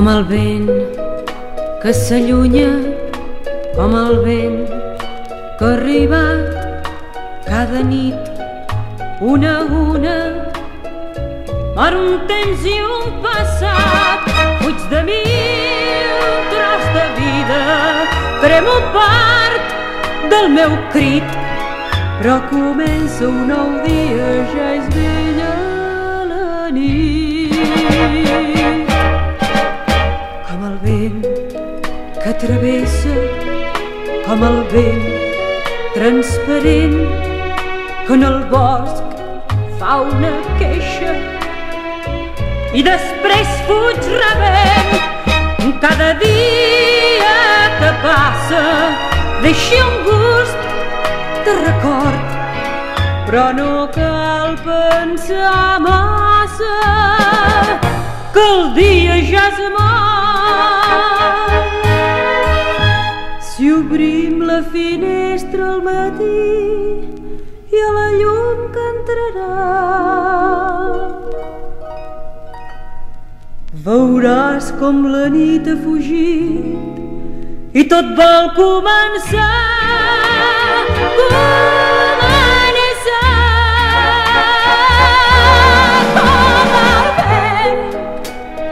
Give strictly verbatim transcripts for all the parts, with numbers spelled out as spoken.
Com el vent que s'allunya, com el vent que arriba cada nit, una a una, per un temps i un passat. Fuig de mi, un tros de vida, premo part del meu crit, però comença un nou dia, ja és vella la nit. Com el vent que travessa, com el vent transparent, que en el bosc fa una queixa i després fuig rebent. Cada dia que passa deixa un gust de record, però no cal pensar massa, que el dia ja és mort. Si obrim la finestra al matí i a la llum que entrarà, veuràs com la nit ha fugit i tot vol començar. Començar com el vent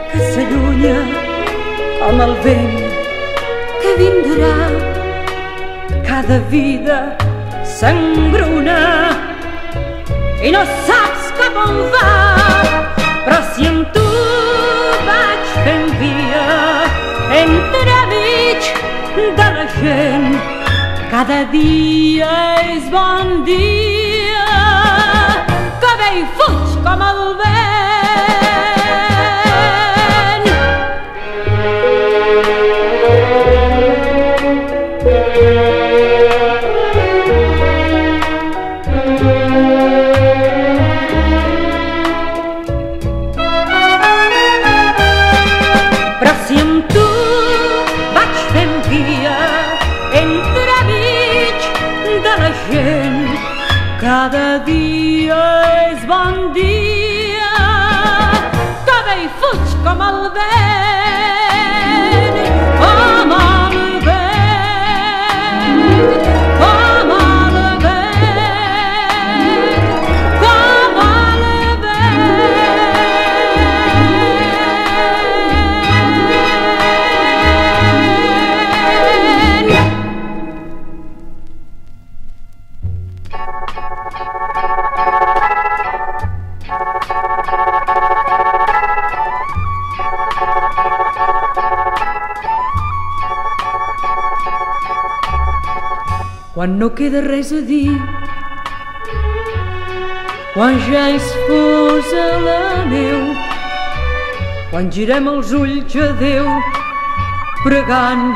que s'allunya, com el vent que vindrà, cada vida s'engruna i no saps cap on va, però si amb tu vaig fent via entremig de la gent, cada dia és bon dia, que ve i fuig com el vent. Cada dia és bon dia, que ve i fuig com el vent, com el vent, com el vent, com el vent. Quan no queda res a dir, quan ja és fosa la neu, quan girem els ulls a Déu pregant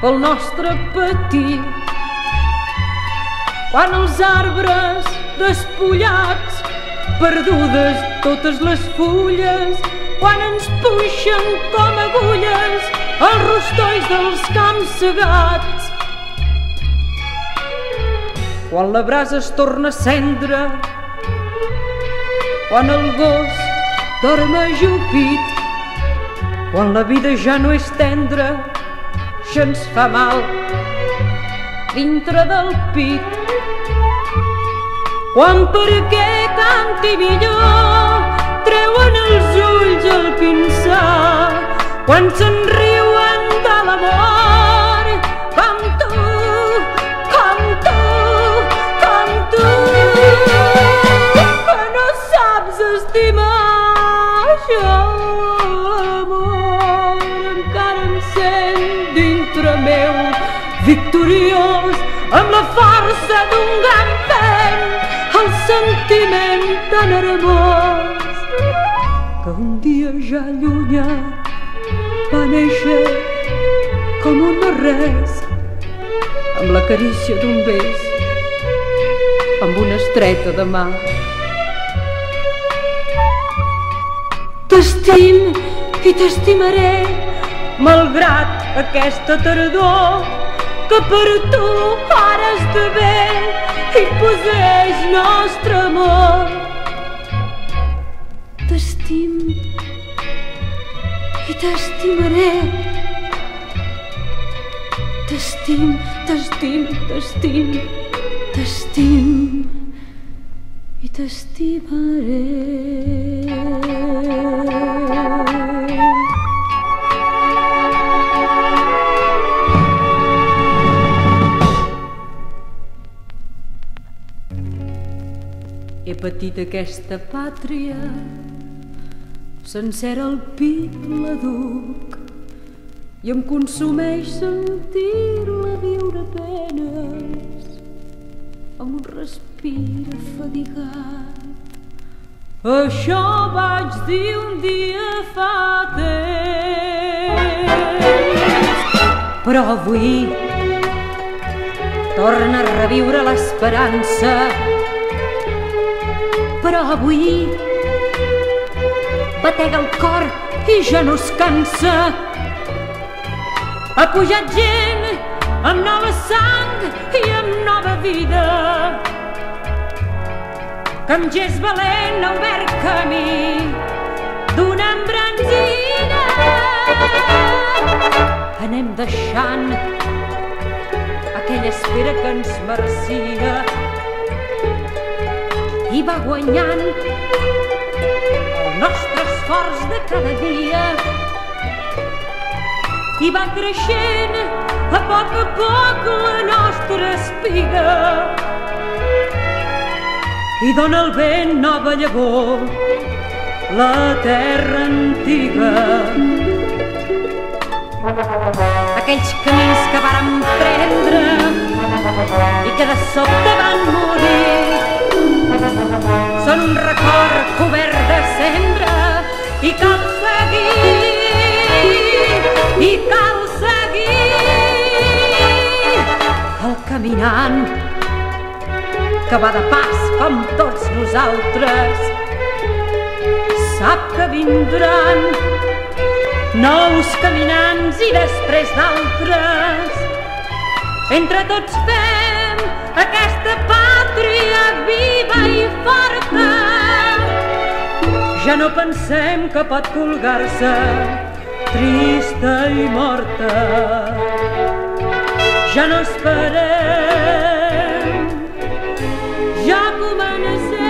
pel nostre patir, quan els arbres despullats, perdudes totes les fulles, quan ens puixen com agulles els rostolls dels camps segats, quan la brasa es torna cendra, quan el gos dorm ajupit, quan la vida ja no és tendra, ja ens fa mal dintre del pit, quan perquè canti millor treuen els ulls al pinçar, quan se'n riuen de l'amor, com tu, com tu, que no saps estimar. Jo, amor, encara em sent dintre meu victoriós amb la força d'un gran vent, el sentiment tan hermós que un dia ja llunyà va néixer com un no-res, amb la carícia d'un bes, amb una estreta de mà. T'estim i t'estimaré, malgrat aquesta tardor, que per tu ara esdevé i poseix nostre amor. T'estim i i t'estimaré. T'estim, t'estim, t'estim, t'estim i t'estimaré. He patit aquesta pàtria, sencera al pit la duc, i em consumeix sentir-la viure penes, amb un respir afadigat. Això vaig dir un dia fa temps. Però avui torna a reviure l'esperança. Però avui batega el cor i ja no es cansa. Ha pujat gent amb nova sang i amb nova vida, que amb gest valent ha obert camí d'una embranzida. Anem deixant aquella espera que ens marcia i va guanyant el nostre esforç de cada dia, i va creixent a poc a poc la nostra espiga, i dona al vent nova llavor la terra antiga. Aquells camins que vàrem prendre i que de sobte van morir són un record cobert de cendra, i cal seguir, i cal seguir. El caminant que va de pas com tots nosaltres sap que vindran nous caminants i després d'altres. Entre tots fem aquesta pàtria viva i forta. Ja no pensem que pot colgar-se trista i morta. Ja no esperem, ja comencem.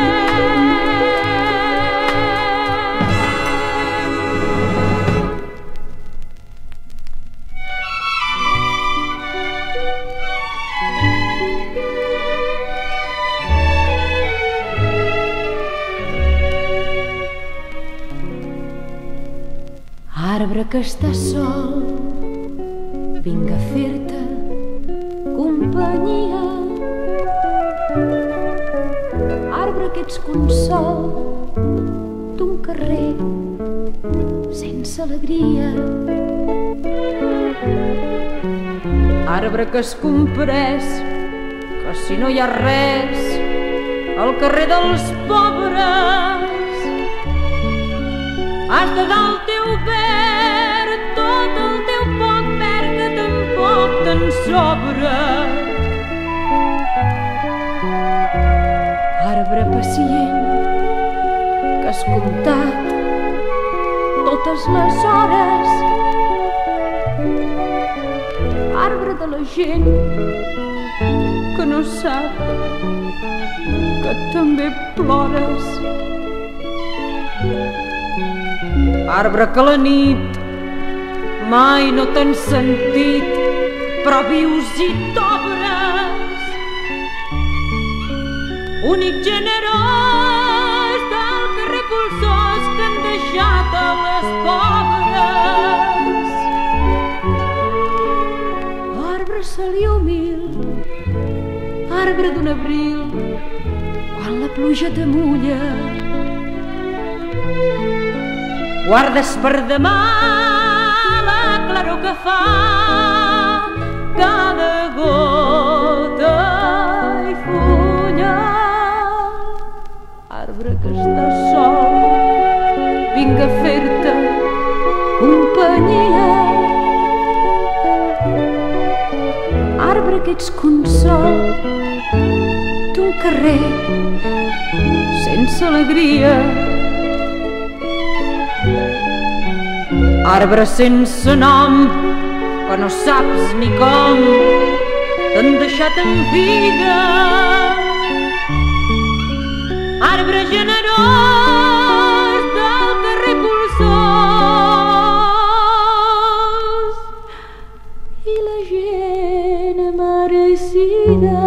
Arbre que està sol, vinc a fer-te companyia. Arbre que ets consol d'un carrer sense alegria. Arbre que has comprès que si no hi ha res al carrer dels pobres has de dalt teu bé en sobre. Arbre pacient que has comptat totes les hores. Arbre de la gent que no sap que també plores. Arbre que la nit mai no t'han sentit però vius i t'obres. Únic generós del carrer polsós que han deixat a les pobres. Arbre salí humil, arbre d'un abril quan la pluja t'amulla. Guardes per demà la claror que fa cada gota i fulla. Arbre que està sol, vinc a fer-te companyia. Arbre que ets consol d'un carrer sense alegria. Arbre sense nom, que no saps ni com t'han deixat en vida. Arbre generós del carrer polsós i la gent merescida.